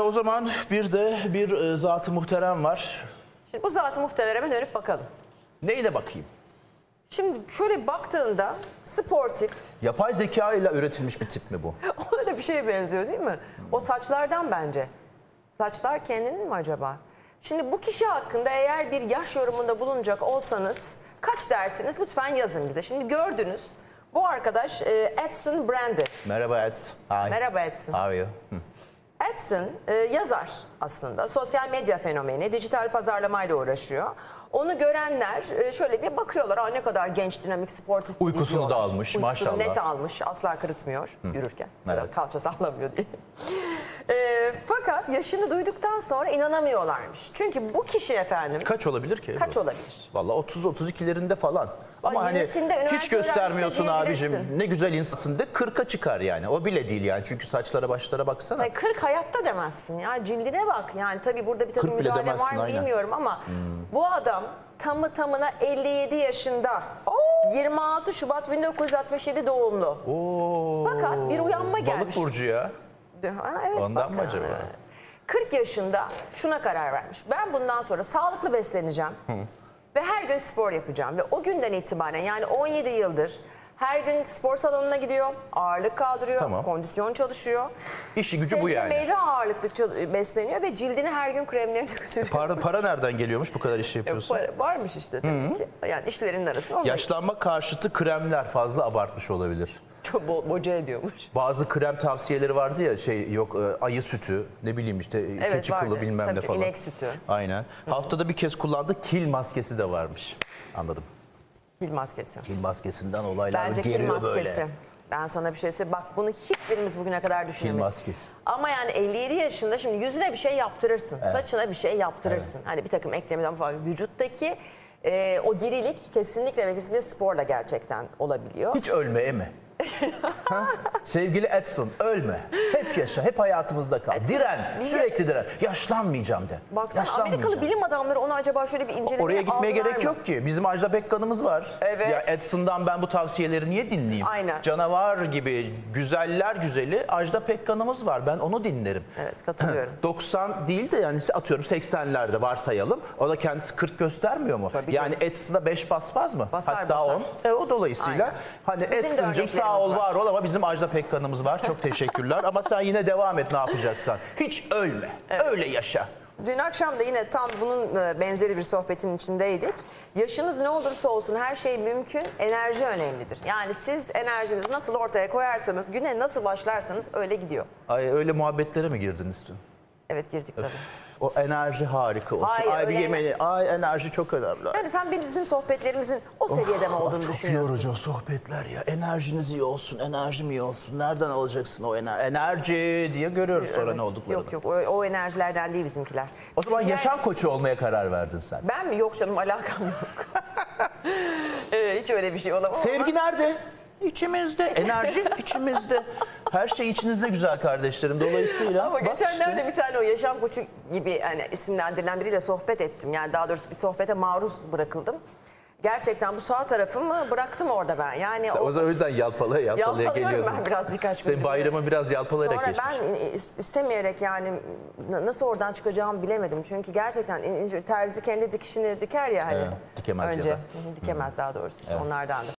O zaman bir de bir zat-ı muhterem var. Şimdi bu zat-ı muhtereme dönüp bakalım. Neyine bakayım? Şimdi şöyle baktığında sportif. Yapay zeka ile üretilmiş bir tip mi bu? Ona da bir şeye benziyor değil mi? O saçlardan bence. Saçlar kendinin mi acaba? Şimdi bu kişi hakkında eğer bir yaş yorumunda bulunacak olsanız kaç dersiniz lütfen yazın bize. Şimdi gördünüz bu arkadaş Edson Brandy. Merhaba Edson. Hi. Merhaba Edson. How are you? Edson yazar aslında. Sosyal medya fenomeni, dijital pazarlamayla uğraşıyor. Onu görenler şöyle bir bakıyorlar. Aa, ne kadar genç, dinamik, sportif. Uykusunu da almış maşallah. Uykusunu net almış. Asla kırıtmıyor yürürken. Evet. Kalça sallamıyor diyelim. Fakat yaşını duyduktan sonra inanamıyorlarmış. Çünkü bu kişi efendim... Kaç olabilir ki? Kaç olabilir? Valla 30-32'lerinde falan. Ama hani hiç göstermiyorsun abicim. Ne güzel insansın de 40'a çıkar yani. O bile değil yani. Çünkü saçlara başlara baksana. Hayır, 40 hayatta demezsin ya. Cildine bak. Yani tabii burada bir takım müdahale var mı bilmiyorum ama... Bu adam tamına 57 yaşında. Oo. 26 Şubat 1967 doğumlu. Oo. Fakat bir uyanma gelmiş. Balık burcu ya. Ha, evet, ondan mı acaba? 40 yaşında şuna karar vermiş. Ben bundan sonra sağlıklı besleneceğim. Ve her gün spor yapacağım. Ve o günden itibaren yani 17 yıldır her gün spor salonuna gidiyor. Ağırlık kaldırıyor. Tamam. Kondisyon çalışıyor. İşi gücü bu yani. Meyve ağırlıklı besleniyor ve cildini her gün kremlerini sürüyor. Para nereden geliyormuş bu kadar işi yapıyorsun? Para varmış işte tabii ki. Yani işlerinin arasında. Yaşlanma karşıtı kremler fazla abartmış olabilir. Çok boca ediyormuş. Bazı krem tavsiyeleri vardı ya yok ayı sütü ne bileyim işte evet, keçi kılı bilmem tabii ne falan. İnek sütü. Aynen. Haftada bir kez kullandığı kil maskesi de varmış. Anladım. Kil maskesi. Kil maskesinden olaylar bence geliyor böyle. Bence kil maskesi. Böyle. Ben sana bir şey söyleyeyim. Bak bunu hiçbirimiz bugüne kadar düşünemedik. Kil maskesi. Ama yani 57 yaşında şimdi yüzüne bir şey yaptırırsın. Evet. Saçına bir şey yaptırırsın. Evet. Hani bir takım eklemeden falan. Vücuttaki o dirilik kesinlikle ve kesinlikle sporla gerçekten olabiliyor. Hiç ölmeye mi? Ha? Sevgili Edson ölme. Hep yaşa, hep hayatımızda kal. Edson, diren, sürekli diren. Yaşlanmayacağım de. Baksana yaşlanmayacağım. Amerikalı bilim adamları onu acaba şöyle bir incelemeye oraya gitmeye gerek yok ki. Bizim Ajda Pekkan'ımız var. Evet. Ya Edson'dan ben bu tavsiyeleri niye dinleyeyim? Aynen. Canavar gibi güzeller güzeli Ajda Pekkan'ımız var. Ben onu dinlerim. Evet katılıyorum. 90 değil de yani atıyorum 80'lerde varsayalım. O da kendisi 40 göstermiyor mu? Tabii yani Edson'a 5 basmaz mı? Basar, hatta 10. O dolayısıyla aynen. Hani Edson'cum sağ ol var ol ama bizim Ajda Pekkan'ımız var. Çok teşekkürler ama sen yine devam et ne yapacaksan. Hiç ölme. Evet. Öyle yaşa. Dün akşam da yine tam bunun benzeri bir sohbetin içindeydik. Yaşınız ne olursa olsun her şey mümkün. Enerji önemlidir. Yani siz enerjinizi nasıl ortaya koyarsanız, güne nasıl başlarsanız öyle gidiyor. Ay öyle muhabbetlere mi girdiniz dün? Evet girdik tabii. O enerji harika olsun. Hayır, ay bir yemeği, ay enerji çok önemli. Yani sen bizim sohbetlerimizin o seviyede mi olduğunu çok düşünüyorsun? Çok yorucu o sohbetler ya. Enerjiniz iyi olsun, enerjim iyi olsun. Nereden alacaksın o enerji diye görüyoruz sonra evet, ne olduklarını. Yok yok o enerjilerden değil bizimkiler. O zaman bizimkiler... yaşam koçu olmaya karar verdin sen. Ben mi? Yok canım alakam yok. Hiç öyle bir şey olamaz. Sevgi nerede? İçimizde. Enerji içimizde. Her şey içinizde güzel kardeşlerim. Dolayısıyla ama geçenlerde işte. Bir tane o yaşam koçu gibi yani isimlendirilen biriyle sohbet ettim. Yani daha doğrusu bir sohbete maruz bırakıldım. Gerçekten bu sağ tarafımı bıraktım orada ben. Yani sen, o yüzden yalpalaya geliyordum. Ben biraz birkaç senin bayramı biraz yalpalayarak geçmiş. Sonra ben istemeyerek yani nasıl oradan çıkacağımı bilemedim. Çünkü gerçekten terzi kendi dikişini diker ya hani. Dikemez önce. Ya da. Dikemez daha doğrusu. Evet. Onlardandı.